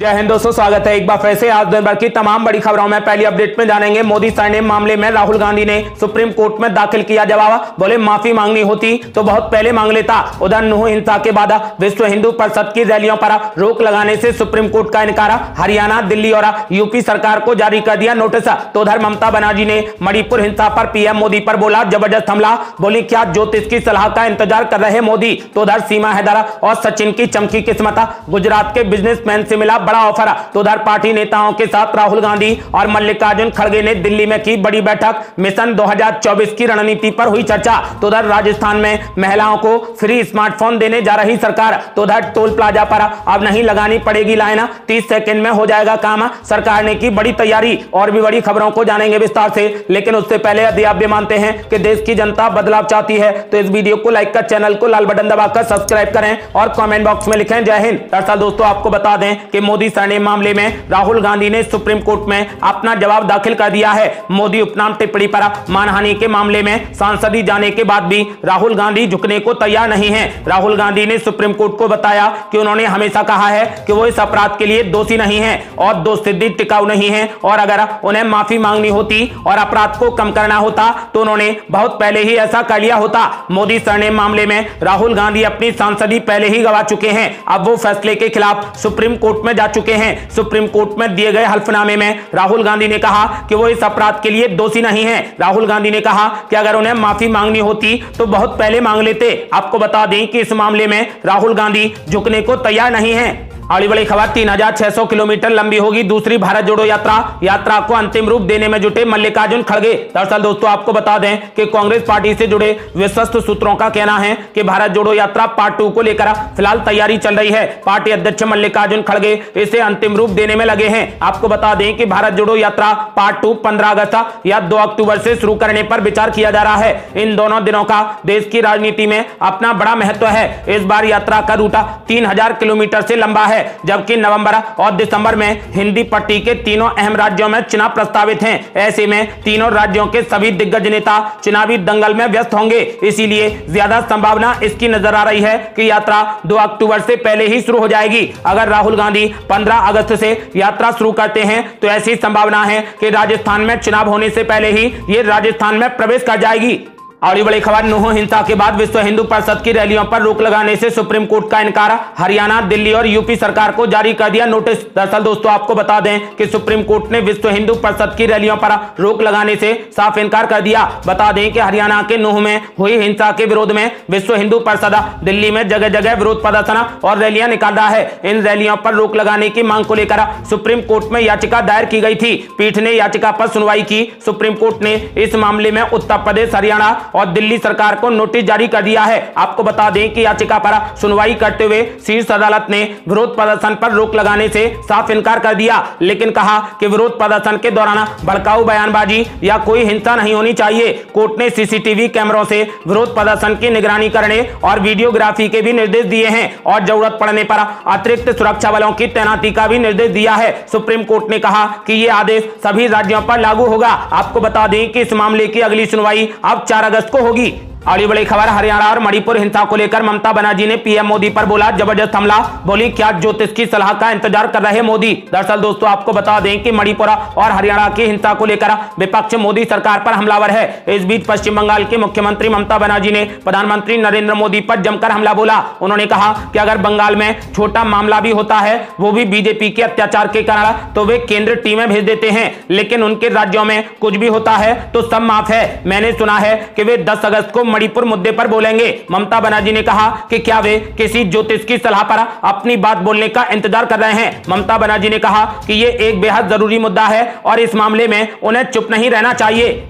जय हिंद दोस्तों, स्वागत है एक बार फिर से आज दिन भर की तमाम बड़ी खबरों में। पहली अपडेट में जानेंगे मोदी सरनेम मामले में राहुल गांधी ने सुप्रीम कोर्ट में दाखिल किया जवाब, बोले माफी मांगनी होती तो बहुत पहले मांग लेता। उधर नूह हिंसा के बाद विश्व हिंदू परिषद की रैलियों पर रोक लगाने से सुप्रीम कोर्ट का इनकार, हरियाणा, दिल्ली और यूपी सरकार को जारी कर दिया नोटिस। तो उधर ममता बनर्जी ने मणिपुर हिंसा पर पीएम मोदी पर बोला जबरदस्त हमला, बोली क्या ज्योतिष की सलाह का इंतजार कर रहे मोदी। तो उधर सीमा हैदर और सचिन की चमकी किस्मत, गुजरात के बिजनेसमैन से मिला बड़ा ऑफर। तो उधर पार्टी नेताओं के साथ राहुल गांधी और मल्लिकार्जुन खड़गे ने दिल्ली में की बड़ी बैठक, मिशन 2024 की रणनीति पर हुई चर्चा। तो उधर राजस्थान में महिलाओं को फ्री स्मार्टफोन देने जा रही सरकार। तो उधर टोल प्लाजा पर अब नहीं लगानी पड़ेगी लाइन, 30 सेकंड में हो जाएगा काम, सरकार ने की बड़ी तैयारी। और भी बड़ी खबरों को जानेंगे विस्तार से, लेकिन उससे पहले यदि आप भी मानते हैं कि देश की जनता बदलाव चाहती है तो इस वीडियो को लाइक कर, चैनल को लाल बटन दबाकर सब्सक्राइब करें और कॉमेंट बॉक्स में लिखें जय हिंद। दरअसल दोस्तों आपको बता दें कि मोदी सरनेम मामले में राहुल गांधी ने सुप्रीम कोर्ट में अपना जवाब दाखिल कर दिया है। मोदी उपनाम टिप्पणी पर मानहानि के मामले में सांसदी जाने के बाद भी राहुल गांधी झुकने को तैयार नहीं हैं। राहुल गांधी ने सुप्रीम कोर्ट को बताया कि उन्होंने हमेशा कहा है कि वो इस अपराध के लिए दोषी नहीं हैं और दोष सिद्धि टिकाऊ नहीं है, और अगर उन्हें माफी मांगनी होती और अपराध को कम करना होता तो उन्होंने बहुत पहले ही ऐसा कर लिया होता। मोदी सरनेम मामले में राहुल गांधी अपनी सांसदी पहले ही गवा चुके हैं। अब वो फैसले के खिलाफ सुप्रीम कोर्ट में जा चुके हैं। सुप्रीम कोर्ट में दिए गए हल्फनामे में राहुल गांधी ने कहा कि वो इस अपराध के लिए दोषी नहीं हैं। राहुल गांधी ने कहा कि अगर उन्हें माफी मांगनी होती तो बहुत पहले मांग लेते। आपको बता दें कि इस मामले में राहुल गांधी झुकने को तैयार नहीं हैं। अगली बड़ी खबर, 3600 किलोमीटर लंबी होगी दूसरी भारत जोड़ो यात्रा, यात्रा को अंतिम रूप देने में जुटे मल्लिकार्जुन खड़गे। दरअसल दोस्तों आपको बता दें कि कांग्रेस पार्टी से जुड़े विश्वस्त सूत्रों का कहना है कि भारत जोड़ो यात्रा पार्ट 2 को लेकर फिलहाल तैयारी चल रही है। पार्टी अध्यक्ष मल्लिकार्जुन खड़गे इसे अंतिम रूप देने में लगे हैं। आपको बता दें कि भारत जोड़ो यात्रा पार्ट 2 15 अगस्त या 2 अक्टूबर से शुरू करने पर विचार किया जा रहा है। इन दोनों दिनों का देश की राजनीति में अपना बड़ा महत्व है। इस बार यात्रा का रूट 3000 किलोमीटर से लंबा है, जबकि नवंबर और दिसंबर में हिंदी पट्टी के तीनों अहम राज्यों में चुनाव प्रस्तावित हैं। ऐसे में तीनों राज्यों के सभी दिग्गज नेता चुनावी दंगल में व्यस्त होंगे, इसीलिए ज्यादा संभावना इसकी नजर आ रही है कि यात्रा 2 अक्टूबर से पहले ही शुरू हो जाएगी। अगर राहुल गांधी 15 अगस्त से यात्रा शुरू करते हैं तो ऐसी संभावना है कि राजस्थान में चुनाव होने से पहले ही ये राजस्थान में प्रवेश कर जाएगी। और ये बड़ी खबर, नूह हिंसा के बाद विश्व हिंदू परिषद की रैलियों पर रोक लगाने से सुप्रीम कोर्ट का इनकार, हरियाणा, दिल्ली और यूपी सरकार को जारी कर दिया नोटिस। दरअसल दोस्तों आपको बता दें कि सुप्रीम कोर्ट ने विश्व हिंदू परिषद की रैलियों पर रोक लगाने से साफ इनकार कर दिया। बता दें कि हरियाणा के नूह में हुई हिंसा के विरोध में विश्व हिंदू परिषद दिल्ली में जगह जगह विरोध प्रदर्शन और रैलियां निकाल रहा है। इन रैलियों पर रोक लगाने की मांग को लेकर सुप्रीम कोर्ट में याचिका दायर की गई थी। पीठ ने याचिका पर सुनवाई की। सुप्रीम कोर्ट ने इस मामले में उत्तर प्रदेश, हरियाणा और दिल्ली सरकार को नोटिस जारी कर दिया है। आपको बता दें कि याचिका पर सुनवाई करते हुए शीर्ष अदालत ने विरोध प्रदर्शन पर रोक लगाने से साफ इनकार कर दिया, लेकिन कहा कि विरोध प्रदर्शन के दौरान भड़काऊ बयानबाजी या कोई हिंसा नहीं होनी चाहिए। कोर्ट ने सीसीटीवी कैमरों से विरोध प्रदर्शन की निगरानी करने और वीडियोग्राफी के भी निर्देश दिए हैं और जरूरत पड़ने पर अतिरिक्त सुरक्षा बलों की तैनाती का भी निर्देश दिया है। सुप्रीम कोर्ट ने कहा कि ये आदेश सभी राज्यों पर लागू होगा। आपको बता दें कि इस मामले की अगली सुनवाई अब 4 अगस्त को होगी। और ये बड़ी खबर, हरियाणा और मणिपुर हिंसा को लेकर ममता बनर्जी ने पीएम मोदी पर बोला जबरदस्त हमला, बोली क्या ज्योतिष की सलाह का इंतजार कर रहे मोदी। दरअसल दोस्तों आपको बता दें कि मणिपुर और हरियाणा की हिंसा को लेकर विपक्ष मोदी सरकार पर हमलावर है। इस बीच पश्चिम बंगाल के मुख्यमंत्री ममता बनर्जी ने प्रधानमंत्री नरेंद्र मोदी पर जमकर हमला बोला। उन्होंने कहा कि अगर बंगाल में छोटा मामला भी होता है, वो भी बीजेपी के अत्याचार के कारण, तो वे केंद्र टीमें भेज देते हैं, लेकिन उनके राज्यों में कुछ भी होता है तो सब माफ है। मैंने सुना है कि वे 10 अगस्त को मणिपुर मुद्दे पर बोलेंगे। ममता बनर्जी ने कहा कि क्या वे किसी ज्योतिष की सलाह पर अपनी बात बोलने का इंतजार कर रहे हैं। ममता बनर्जी ने कहा कि ये एक बेहद जरूरी मुद्दा है और इस मामले में उन्हें चुप नहीं रहना चाहिए।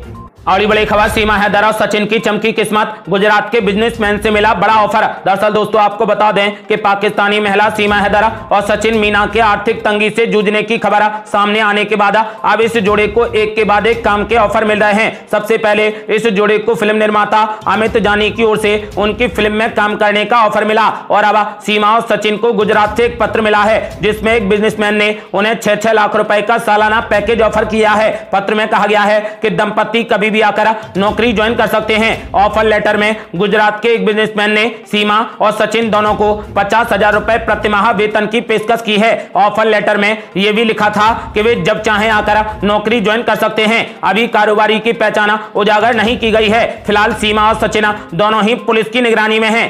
और बड़ी खबर, सीमा हैदर और सचिन की चमकी किस्मत, गुजरात के बिजनेसमैन से मिला बड़ा ऑफर। दरअसल दोस्तों आपको बता दें कि पाकिस्तानी महिला सीमा हैदर और सचिन मीना के आर्थिक तंगी से जूझने की खबर सामने आने के बाद अब इस जोड़े को एक के बाद एक काम के ऑफर मिल रहे हैं। सबसे पहले इस जोड़े को फिल्म निर्माता अमित जानी की ओर से उनकी फिल्म में काम करने का ऑफर मिला और अब सीमा और सचिन को गुजरात से एक पत्र मिला है, जिसमें एक बिजनेसमैन ने उन्हें 6-6 लाख रुपए का सालाना पैकेज ऑफर किया है। पत्र में कहा गया है कि दंपति कभी भी आकर नौकरी ज्वाइन कर सकते हैं। ऑफर लेटर में गुजरात के एक बिजनेसमैन ने सीमा और सचिन दोनों को 50,000 रुपए प्रतिमाह वेतन की पेशकश की है। ऑफर लेटर में यह भी लिखा था कि वे जब चाहे आकर नौकरी ज्वाइन कर सकते हैं। अभी कारोबारी की पहचान उजागर नहीं की गई है। फिलहाल सीमा और सचिन दोनों ही पुलिस की निगरानी में हैं।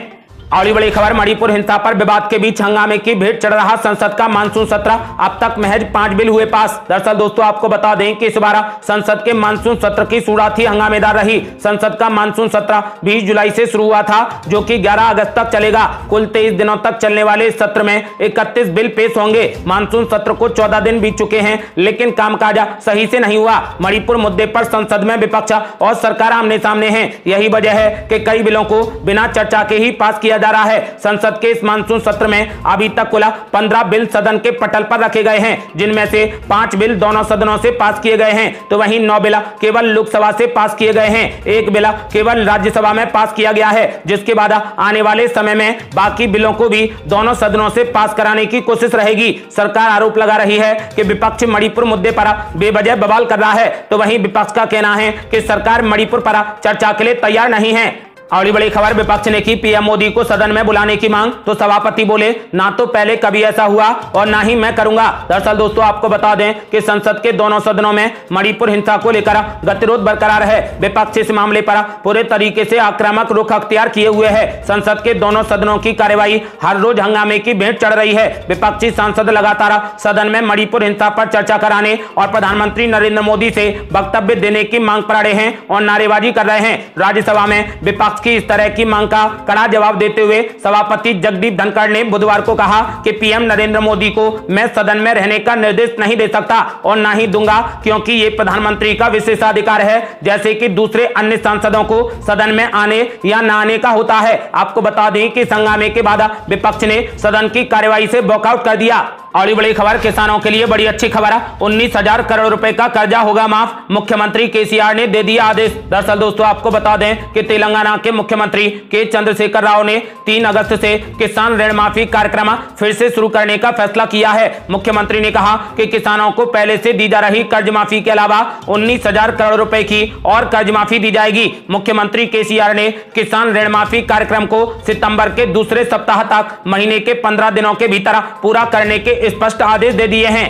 अगली बड़ी खबर, मणिपुर हिंसा पर विवाद के बीच हंगामे की भेंट चढ़ रहा संसद का मानसून सत्र, अब तक महज 5 बिल हुए पास। दरअसल दोस्तों आपको बता दें कि इस बार संसद के मानसून सत्र की शुरुआत ही हंगामेदार रही। संसद का मानसून सत्र 20 जुलाई से शुरू हुआ था जो कि 11 अगस्त तक चलेगा। कुल 23 दिनों तक चलने वाले इस सत्र में 31 बिल पेश होंगे। मानसून सत्र को 14 दिन बीत चुके हैं लेकिन कामकाज सही से नहीं हुआ। मणिपुर मुद्दे पर संसद में विपक्ष और सरकार आमने सामने है। यही वजह है कि कई बिलों को बिना चर्चा के ही पास किया जा रहा है। संसद के इस मानसून सत्र में अभी तक कुल 15 बिल सदन के पटल पर रखे गए हैं, जिनमें से 5 बिल दोनों सदनों से पास किए गए हैं तो वहीं 9 बिल केवल लोकसभा से पास किए गए हैं। 1 बिल केवल राज्यसभा में पास किया गया है, जिसके बाद आने वाले समय में बाकी बिलों को भी दोनों सदनों से पास कराने की कोशिश रहेगी। सरकार आरोप लगा रही है कि विपक्ष मणिपुर मुद्दे पर बेवजह बवाल कर रहा है तो वहीं विपक्ष का कहना है कि सरकार मणिपुर पर चर्चा के लिए तैयार नहीं है। अगली बड़ी खबर, विपक्ष ने की पीएम मोदी को सदन में बुलाने की मांग तो सभापति बोले ना तो पहले कभी ऐसा हुआ और ना ही मैं करूंगा। दरअसल दोस्तों आपको बता दें कि संसद के दोनों सदनों में मणिपुर हिंसा को लेकर गतिरोध बरकरार है। विपक्ष इस मामले पर पूरे तरीके से आक्रामक रुख अख्तियार किए हुए है। संसद के दोनों सदनों की कार्यवाही हर रोज हंगामे की भेंट चढ़ रही है। विपक्षी सांसद लगातार सदन में मणिपुर हिंसा पर चर्चा कराने और प्रधानमंत्री नरेंद्र मोदी से वक्तव्य देने की मांग पर अड़े हैं और नारेबाजी कर रहे हैं। राज्यसभा में विपक्ष की इस तरह की मांग का कड़ा जवाब देते हुए सभापति जगदीप धनखड़ ने बुधवार को कहा कि पीएम नरेंद्र मोदी को मैं सदन में रहने का निर्देश नहीं दे सकता और ना ही दूंगा, क्योंकि ये प्रधानमंत्री का विशेषाधिकार है, जैसे कि दूसरे अन्य सांसदों को सदन में आने या ना आने का होता है। आपको बता दें कि हंगामे के बाद विपक्ष ने सदन की कार्यवाही से वॉकआउट कर दिया। अगली बड़ी खबर, किसानों के लिए बड़ी अच्छी खबर, 19,000 करोड़ रुपए का कर्जा होगा माफ, मुख्यमंत्री केसीआर ने दे दिया आदेश। दरअसल दोस्तों आपको बता दें कि तेलंगाना के मुख्यमंत्री के चंद्रशेखर राव ने 3 अगस्त से किसान ऋण माफी कार्यक्रम फिर से शुरू करने का फैसला किया है। मुख्यमंत्री ने कहा कि किसानों को पहले से दी जा रही कर्ज माफी के अलावा 19,000 करोड़ रुपए की और कर्ज माफी दी जाएगी। मुख्यमंत्री केसीआर ने किसान ऋण माफी कार्यक्रम को सितंबर के दूसरे सप्ताह तक महीने के 15 दिनों के भीतर पूरा करने के स्पष्ट आदेश दे दिए हैं।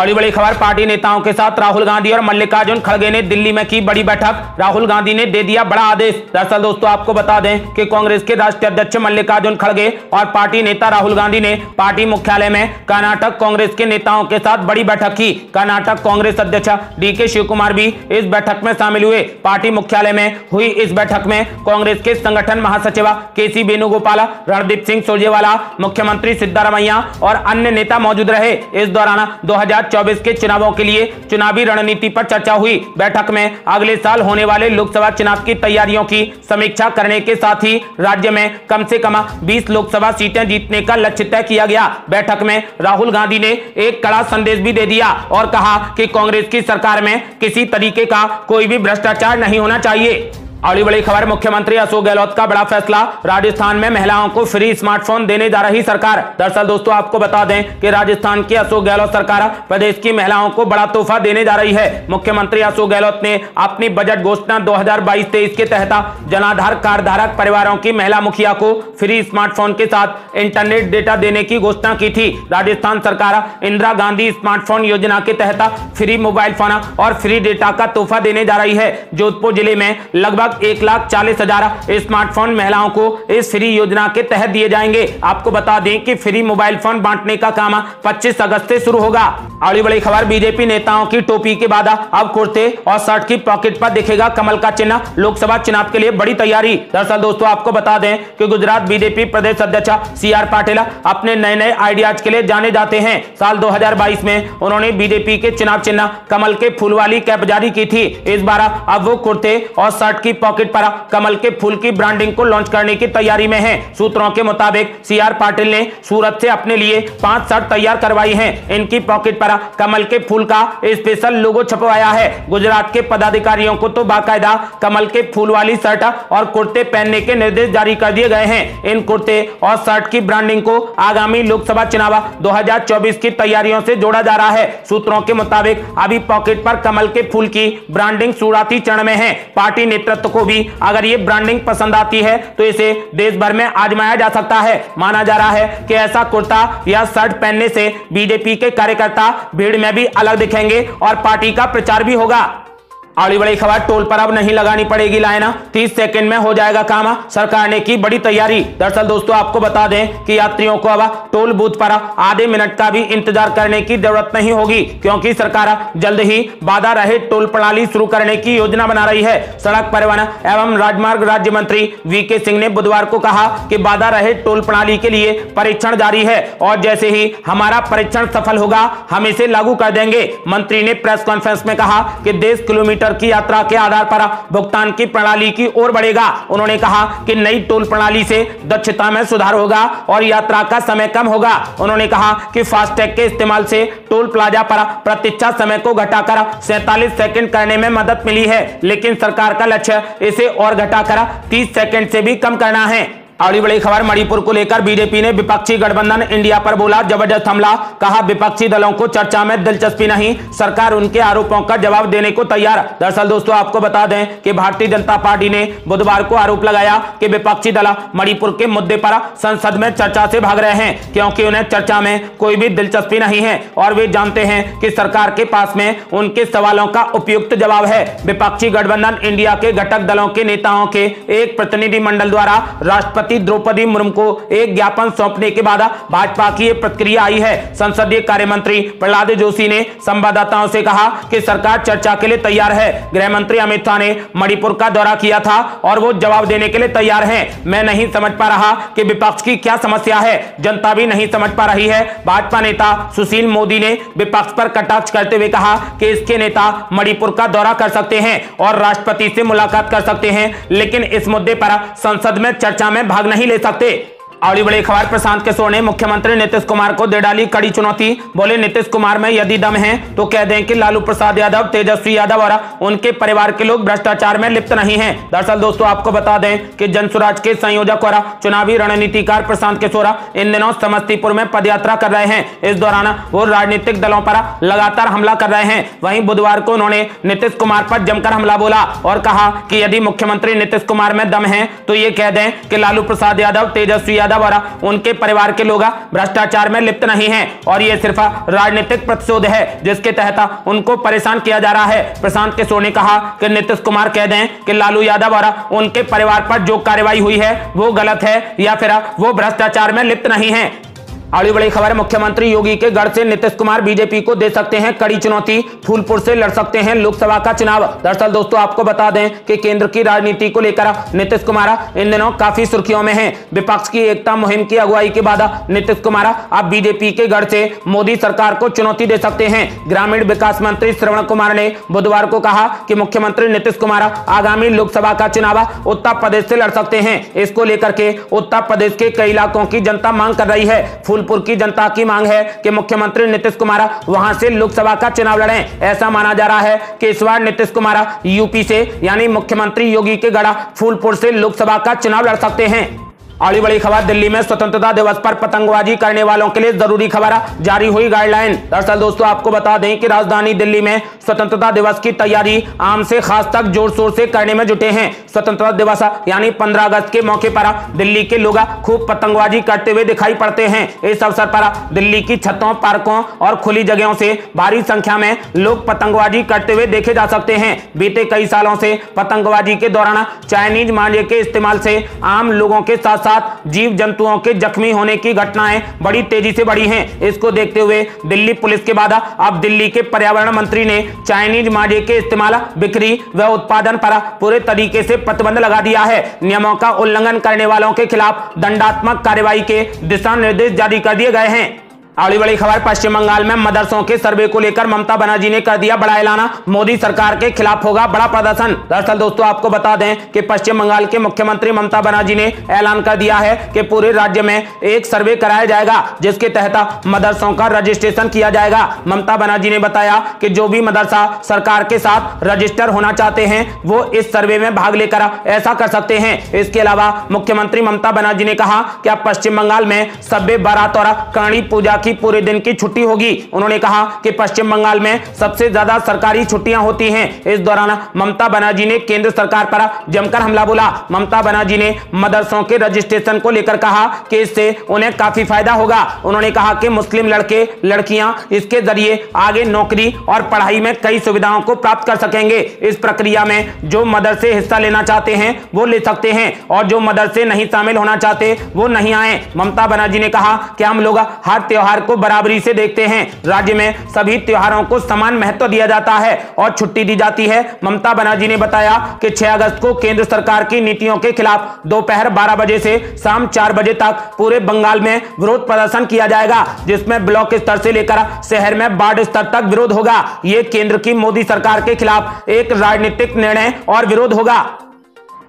अगली बड़ी खबर, पार्टी नेताओं के साथ राहुल गांधी और मल्लिकार्जुन खड़गे ने दिल्ली में की बड़ी बैठक, राहुल गांधी ने दे दिया बड़ा आदेश। दरअसल दोस्तों आपको बता दें कि कांग्रेस के राष्ट्रीय अध्यक्ष मल्लिकार्जुन खड़गे और पार्टी नेता राहुल गांधी ने पार्टी मुख्यालय में कर्नाटक कांग्रेस के नेताओं के साथ बड़ी बैठक की। कर्नाटक कांग्रेस अध्यक्ष DK शिवकुमार भी इस बैठक में शामिल हुए। पार्टी मुख्यालय में हुई इस बैठक में कांग्रेस के संगठन महासचिव KC वेणुगोपाल, हरदीप सिंह सुरजेवाला, मुख्यमंत्री सिद्धारामैया और अन्य नेता मौजूद रहे। इस दौरान 2024 के चुनावों के लिए चुनावी रणनीति पर चर्चा हुई। बैठक में अगले साल होने वाले लोकसभा चुनाव की तैयारियों की समीक्षा करने के साथ ही राज्य में कम से कम 20 लोकसभा सीटें जीतने का लक्ष्य तय किया गया। बैठक में राहुल गांधी ने एक कड़ा संदेश भी दे दिया और कहा कि कांग्रेस की सरकार में किसी तरीके का कोई भी भ्रष्टाचार नहीं होना चाहिए। अगली बड़ी खबर, मुख्यमंत्री अशोक गहलोत का बड़ा फैसला, राजस्थान में महिलाओं को फ्री स्मार्टफोन देने जा रही सरकार। दरअसल दोस्तों आपको बता दें कि राजस्थान की अशोक गहलोत सरकार प्रदेश की महिलाओं को बड़ा तोहफा देने जा रही है। मुख्यमंत्री अशोक गहलोत ने अपनी बजट घोषणा 2022-23 के तहत जनाधार कार्ड धारक परिवारों की महिला मुखिया को फ्री स्मार्टफोन के साथ इंटरनेट डेटा देने की घोषणा की थी। राजस्थान सरकार इंदिरा गांधी स्मार्टफोन योजना के तहत फ्री मोबाइल फोन और फ्री डेटा का तोहफा देने जा रही है। जोधपुर जिले में लगभग 1,40,000 स्मार्टफोन महिलाओं को इस फ्री योजना के तहत दिए जाएंगे। आपको बता दें कि फ्री मोबाइल फोन बांटने का काम 25 अगस्त से शुरू होगा। अगली बड़ी खबर, बीजेपी नेताओं की टोपी के बाद अब कुर्ते और शर्ट की पॉकेट पर दिखेगा कमल का चिन्ह, लोकसभा चुनाव के लिए बड़ी तैयारी। दरअसल दोस्तों आपको बता दें कि गुजरात बीजेपी प्रदेश अध्यक्ष CR पाटिल अपने नए नए आइडियाज के लिए जाने जाते हैं। साल 2022 में उन्होंने बीजेपी के चुनाव चिन्ह कमल के फूल वाली कैप जारी की थी। इस बार अब वो कुर्ते और शर्ट की पॉकेट पर कमल के फूल की ब्रांडिंग को लॉन्च करने की तैयारी में है। सूत्रों के मुताबिक सी आर पाटिल ने सूरत से अपने लिए 5 शर्ट तैयार करवाई है। इनकी पॉकेट पर कमल के फूल का स्पेशल लोगो छपवाया है। गुजरात के पदाधिकारियों को तो बाकायदा कमल के फूल वाली शर्ट और कुर्ते पहनने के निर्देश जारी कर दिए गए हैं। इन कुर्ते और शर्ट की ब्रांडिंग को आगामी लोकसभा चुनाव 2024 की तैयारियों से जोड़ा जा रहा है। सूत्रों के मुताबिक अभी पॉकेट पर कमल के फूल की ब्रांडिंग शुरुआती चरण में है। पार्टी नेतृत्व को भी अगर ये ब्रांडिंग पसंद आती है तो इसे देश भर में आजमाया जा सकता है। माना जा रहा है कि ऐसा कुर्ता या शर्ट पहनने से बीजेपी के कार्यकर्ता भीड़ में भी अलग दिखेंगे और पार्टी का प्रचार भी होगा। आड़ी बड़ी खबर, टोल पर अब नहीं लगानी पड़ेगी लाइन, 30 सेकंड में हो जाएगा काम, सरकार ने की बड़ी तैयारी। दरअसल दोस्तों आपको बता दें कि यात्रियों को अब टोल बूथ पर आधे मिनट का भी इंतजार करने की जरूरत नहीं होगी, क्योंकि सरकार जल्द ही बाधा रहित टोल प्रणाली शुरू करने की योजना बना रही है। सड़क परिवहन एवं राजमार्ग राज्य मंत्री वी के सिंह ने बुधवार को कहा कि बाधा रहित टोल प्रणाली के लिए परीक्षण जारी है और जैसे ही हमारा परीक्षण सफल होगा हम इसे लागू कर देंगे। मंत्री ने प्रेस कॉन्फ्रेंस में कहा कि 10 किलोमीटर की यात्रा के आधार पर भुगतान की प्रणाली की ओर बढ़ेगा। उन्होंने कहा कि नई टोल प्रणाली से दक्षता में सुधार होगा और यात्रा का समय कम होगा। उन्होंने कहा कि फास्टैग के इस्तेमाल से टोल प्लाजा पर प्रतीक्षा समय को घटाकर 47 सेकंड करने में मदद मिली है, लेकिन सरकार का लक्ष्य इसे और घटाकर 30 सेकंड से भी कम करना है। और बड़ी खबर, मणिपुर को लेकर बीजेपी ने विपक्षी गठबंधन इंडिया पर बोला जबरदस्त हमला, कहा विपक्षी दलों को चर्चा में दिलचस्पी नहीं, सरकार उनके आरोपों का जवाब देने को तैयार। दरअसल दोस्तों आपको बता दें कि भारतीय जनता पार्टी ने बुधवार को आरोप लगाया कि विपक्षी दल मणिपुर के मुद्दे पर संसद में चर्चा से भाग रहे हैं, क्योंकि उन्हें चर्चा में कोई भी दिलचस्पी नहीं है और वे जानते हैं कि सरकार के पास में उनके सवालों का उपयुक्त जवाब है। विपक्षी गठबंधन इंडिया के घटक दलों के नेताओं के एक प्रतिनिधिमंडल द्वारा राष्ट्रपति द्रौपदी मुर्मू को एक ज्ञापन सौंपने के बाद भाजपा की यह प्रतिक्रिया आई है। संसदीय कार्य मंत्री प्रहलाद जोशी ने संवाददाताओं से कहा कि सरकार चर्चा के लिए तैयार है। गृह मंत्री अमित शाह ने मणिपुर का दौरा किया था और वो जवाब देने के लिए तैयार हैं। मैं नहीं समझ पा रहा कि विपक्ष की क्या समस्या है, जनता भी नहीं समझ पा रही है। भाजपा नेता सुशील मोदी ने विपक्ष पर कटाक्ष करते हुए कहा कि इसके नेता मणिपुर का दौरा कर सकते हैं और राष्ट्रपति से मुलाकात कर सकते हैं, लेकिन इस मुद्दे पर संसद में चर्चा में भाग नहीं ले सकते। और बड़ी खबर, प्रशांत किशोर ने मुख्यमंत्री नीतीश कुमार को दे डाली कड़ी चुनौती, बोले नीतीश कुमार में यदि दम है तो कह दें कि लालू प्रसाद यादव, तेजस्वी यादव और उनके परिवार के लोग भ्रष्टाचार में लिप्त नहीं हैं। दरअसल दोस्तों आपको बता दें कि जनसुराज के संयोजक और चुनावी रणनीतिकार प्रशांत किशोर इन दिनों समस्तीपुर में पदयात्रा कर रहे हैं। इस दौरान वो राजनीतिक दलों पर लगातार हमला कर रहे हैं। वहीं बुधवार को उन्होंने नीतीश कुमार पर जमकर हमला बोला और कहा कि यदि मुख्यमंत्री नीतीश कुमार में दम है तो ये कह दें कि लालू प्रसाद यादव, तेजस्वी उनके परिवार के लोग भ्रष्टाचार में लिप्त नहीं हैं और ये सिर्फ राजनीतिक प्रतिशोध है जिसके तहत उनको परेशान किया जा रहा है। प्रशांत किशोर ने कहा कि नीतीश कुमार कह दें कि लालू यादव और उनके परिवार पर जो कार्रवाई हुई है वो गलत है या फिर वो भ्रष्टाचार में लिप्त नहीं है। आड़ी बड़ी खबर, मुख्यमंत्री योगी के गढ़ से नीतीश कुमार बीजेपी को दे सकते हैं कड़ी चुनौती, फूलपुर से लड़ सकते हैं लोकसभा का चुनाव। दरअसल दोस्तों आपको बता दें कि केंद्र की राजनीति को लेकर नीतीश कुमार इन दिनों काफी सुर्खियों में हैं। विपक्ष की एकता मुहिम की अगुवाई के बाद नीतीश कुमार अब बीजेपी के गढ़ से मोदी सरकार को चुनौती दे सकते हैं। ग्रामीण विकास मंत्री श्रवण कुमार ने बुधवार को कहा कि मुख्यमंत्री नीतीश कुमार आगामी लोकसभा का चुनाव उत्तर प्रदेश से लड़ सकते हैं। इसको लेकर के उत्तर प्रदेश के कई इलाकों की जनता मांग कर रही है। फूलपुर की जनता की मांग है कि मुख्यमंत्री नीतीश कुमार वहां से लोकसभा का चुनाव लड़ें। ऐसा माना जा रहा है कि इस बार नीतीश कुमार यूपी से यानी मुख्यमंत्री योगी के गढ़ फूलपुर से लोकसभा का चुनाव लड़ सकते हैं। आड़ी बड़ी खबर, दिल्ली में स्वतंत्रता दिवस पर पतंगबाजी करने वालों के लिए जरूरी खबर, जारी हुई गाइडलाइन। दरअसल दोस्तों आपको बता दें कि राजधानी दिल्ली में स्वतंत्रता दिवस की तैयारी आम से खास तक जोर शोर से करने में जुटे हैं। स्वतंत्रता दिवस यानी 15 अगस्त के मौके पर दिल्ली के लोग खूब पतंगबाजी करते हुए दिखाई पड़ते हैं। इस अवसर पर दिल्ली की छतों, पार्कों और खुली जगहों से भारी संख्या में लोग पतंगबाजी करते हुए देखे जा सकते हैं। बीते कई सालों से पतंगबाजी के दौरान चाइनीज मांजे के इस्तेमाल से आम लोगों के साथ जीव जंतुओं के जख्मी होने की घटनाएं बड़ी तेजी से बढ़ी हैं। इसको देखते हुए दिल्ली पुलिस के बाद अब दिल्ली के पर्यावरण मंत्री ने चाइनीज मांजे के इस्तेमाल, बिक्री व उत्पादन पर पूरे तरीके से प्रतिबंध लगा दिया है। नियमों का उल्लंघन करने वालों के खिलाफ दंडात्मक कार्रवाई के दिशा निर्देश जारी कर दिए गए हैं। अगली बड़ी खबर पश्चिम बंगाल में मदरसों के सर्वे को लेकर ममता बनर्जी ने कर दिया बड़ा ऐलाना, मोदी सरकार के खिलाफ होगा बड़ा प्रदर्शन। दरअसल दोस्तों आपको बता दें कि पश्चिम बंगाल के मुख्यमंत्री ममता बनर्जी ने ऐलान कर दिया है कि पूरे राज्य में एक सर्वे कराया जाएगा जिसके तहत मदरसों का रजिस्ट्रेशन किया जाएगा। ममता बनर्जी ने बताया कि जो भी मदरसा सरकार के साथ रजिस्टर होना चाहते हैं वो इस सर्वे में भाग लेकर ऐसा कर सकते हैं। इसके अलावा मुख्यमंत्री ममता बनर्जी ने कहा कि अब पश्चिम बंगाल में शब ए बारात और करणी पूजा की पूरे दिन की छुट्टी होगी। उन्होंने कहा कि पश्चिम बंगाल में सबसे ज्यादा सरकारी छुट्टियां होती हैं। इस दौरान ममता बनर्जी ने केंद्र सरकार पर जमकर हमला बोला। ममता बनर्जी ने मदरसों के रजिस्ट्रेशन को लेकर कहा कि इससे उन्हें काफी फायदा होगा। उन्होंने कहा कि मुस्लिम लड़के लड़कियां इसके जरिए आगे नौकरी और पढ़ाई में कई सुविधाओं को प्राप्त कर सकेंगे। इस प्रक्रिया में जो मदरसे हिस्सा लेना चाहते हैं वो ले सकते हैं और जो मदरसे नहीं शामिल होना चाहते वो नहीं आए। ममता बनर्जी ने कहा कि हम लोग हर त्योहार को बराबरी से देखते हैं, राज्य में सभी त्योहारों को समान महत्व दिया जाता है और छुट्टी दी जाती है। ममता बनर्जी ने बताया कि 6 अगस्त को केंद्र सरकार की नीतियों के खिलाफ दोपहर 12 बजे से शाम 4 बजे तक पूरे बंगाल में विरोध प्रदर्शन किया जाएगा, जिसमें ब्लॉक स्तर से लेकर शहर में वार्ड स्तर तक विरोध होगा। यह केंद्र की मोदी सरकार के खिलाफ एक राजनीतिक निर्णय और विरोध होगा।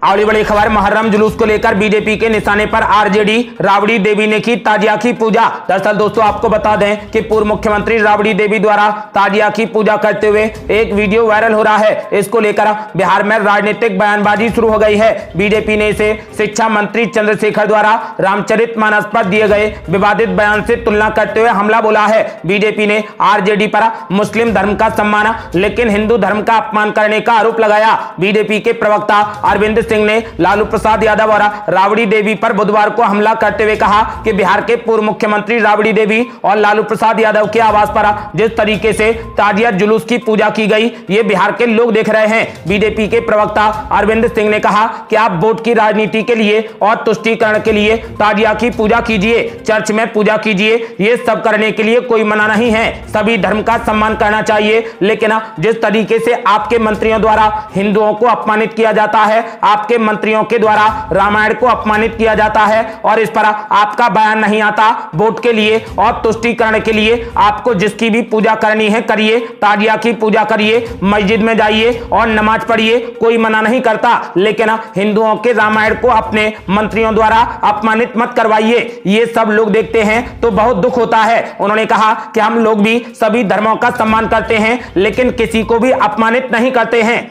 अगली बड़ी खबर मुहर्रम जुलूस को लेकर बीजेपी के निशाने पर आरजेडी, राबड़ी देवी ने की ताजिया की पूजा। दरअसल दोस्तों आपको बता दें कि पूर्व मुख्यमंत्री राबड़ी देवी द्वारा ताजिया की पूजा करते हुए एक वीडियो वायरल हो रहा है। इसको लेकर बिहार में राजनीतिक बयानबाजी शुरू हो गई है। बीजेपी ने इसे शिक्षा मंत्री चंद्रशेखर द्वारा रामचरितमानस पर दिए गए विवादित बयान से तुलना करते हुए हमला बोला है। बीजेपी ने आरजेडी पर मुस्लिम धर्म का सम्मान लेकिन हिंदू धर्म का अपमान करने का आरोप लगाया। बीजेपी के प्रवक्ता अरविंद ने लालू प्रसाद यादव और राबड़ी देवी पर बुधवार को हमला करते हुए कहा कि बिहार के पूर्व मुख्यमंत्री राबड़ी देवी और लालू प्रसाद यादव के आवास पर जिस तरीके से ताजिया जुलूस की पूजा की गई ये बिहार के लोग देख रहे हैं। बीजेपी के प्रवक्ता अरविंद सिंह ने कहा कि आप वोट की राजनीति के लिए और तुष्टिकरण के लिए ताजिया की पूजा कीजिए, चर्च में पूजा कीजिए, ये सब करने के लिए कोई मना नहीं है। सभी धर्म का सम्मान करना चाहिए, लेकिन जिस तरीके से आपके मंत्रियों द्वारा हिंदुओं को अपमानित किया जाता है, आपके मंत्रियों के द्वारा रामायण को अपमानित किया जाता है और इस पर आपका बयान नहीं आता। वोट के लिए और तुष्टिकरण के लिए आपको जिसकी भी पूजा करनी है करिए, ताजिया की पूजा करिए, मस्जिद में जाइए और नमाज पढ़िए, कोई मना नहीं करता, लेकिन हिंदुओं के रामायण को अपने मंत्रियों द्वारा अपमानित मत करवाइए। ये सब लोग देखते हैं तो बहुत दुख होता है। उन्होंने कहा कि हम लोग भी सभी धर्मों का सम्मान करते हैं लेकिन किसी को भी अपमानित नहीं करते हैं।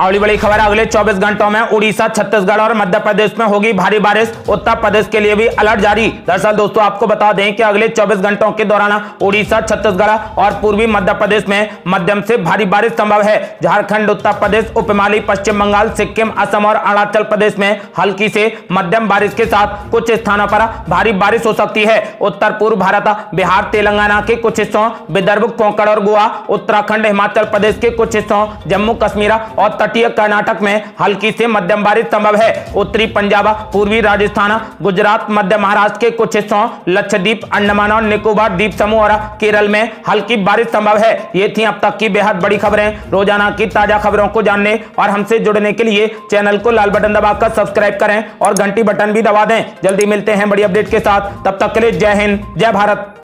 अगली बड़ी खबर, अगले 24 घंटों में उड़ीसा, छत्तीसगढ़ और मध्य प्रदेश में होगी भारी बारिश, उत्तर प्रदेश के लिए भी अलर्ट जारी। दरअसल दोस्तों आपको बता दें कि अगले 24 घंटों के दौरान उड़ीसा, छत्तीसगढ़ और पूर्वी मध्य प्रदेश में मध्यम से भारी बारिश संभव है। झारखंड, उत्तर प्रदेश, उपमाली पश्चिम बंगाल, सिक्किम, असम और अरुणाचल प्रदेश में हल्की से मध्यम बारिश के साथ कुछ स्थानों पर भारी बारिश हो सकती है। उत्तर पूर्व भारत, बिहार, तेलंगाना के कुछ हिस्सों, विदर्भ, कोंकण और गोवा, उत्तराखंड, हिमाचल प्रदेश के कुछ हिस्सों, जम्मू कश्मीर और तटीय कर्नाटक में हल्की से मध्यम बारिश संभव है। उत्तरी पंजाब, पूर्वी राजस्थान, गुजरात, मध्य महाराष्ट्र के कुछ हिस्सों, लक्षद्वीप, अंडमान और निकोबार द्वीप समूह और केरल में हल्की बारिश संभव है। ये थी अब तक की बेहद बड़ी खबरें। रोजाना की ताजा खबरों को जानने और हमसे जुड़ने के लिए चैनल को लाल बटन दबाकर सब्सक्राइब करें और घंटी बटन भी दबा दें। जल्दी मिलते हैं बड़ी अपडेट के साथ, तब तक के लिए जय हिंद, जय भारत।